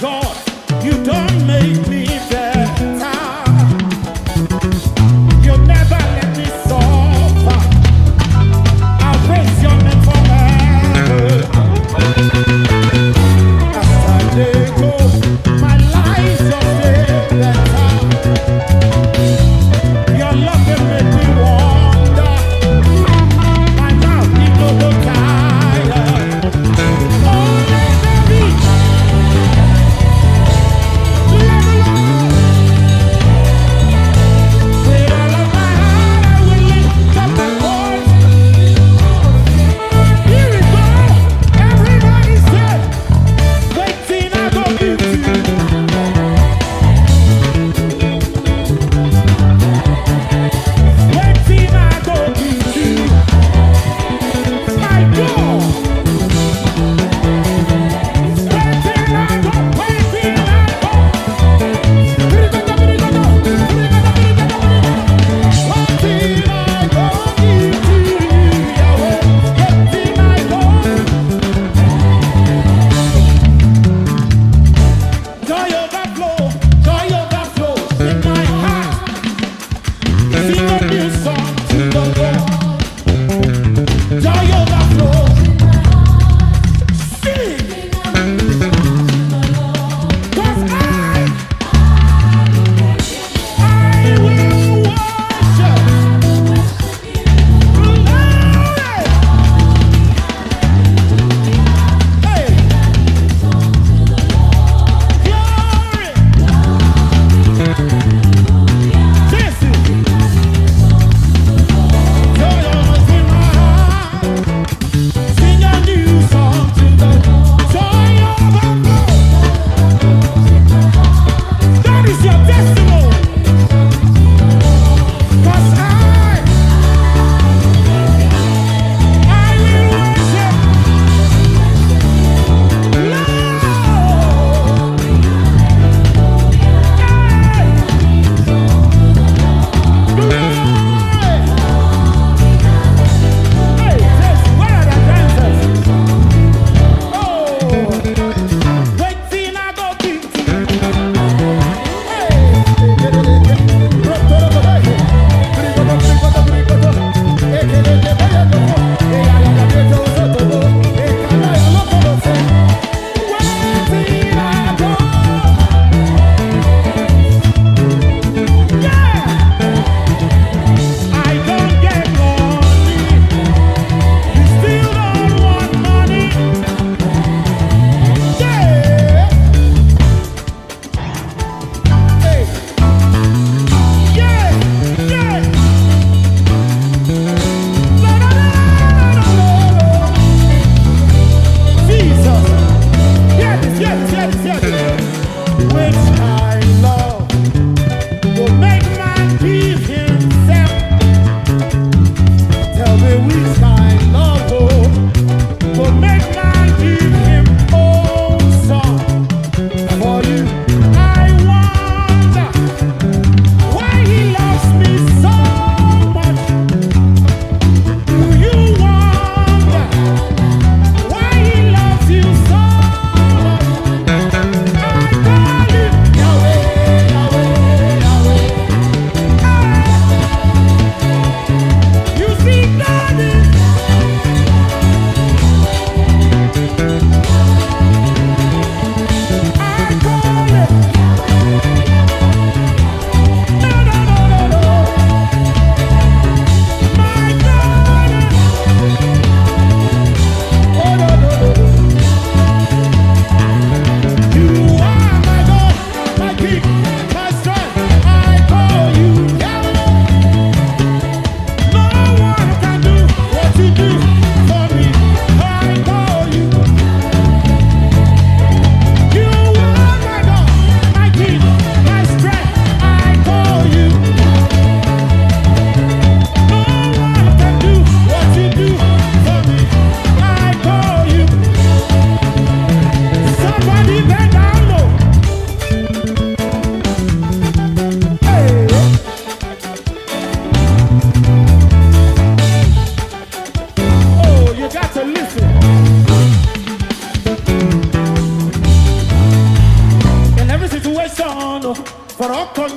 God.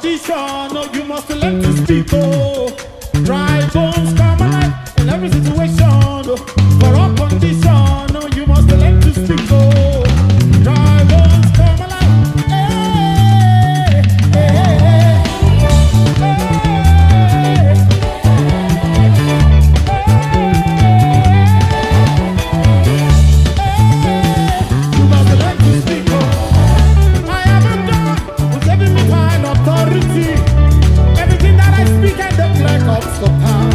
competition. Oh, you must let these people drive homes, come alive in every situation. Oh, for all condition. Oh, you must let these people drive homes, come alive. Hey, hey, hey, hey. You must let these people. I am a dog who's giving me fine authority. Everything that I speak, I don't like off the path.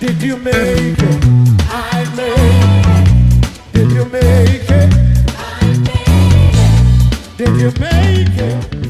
Did you make it? I made it. Did you make it? I made it. Did you make it?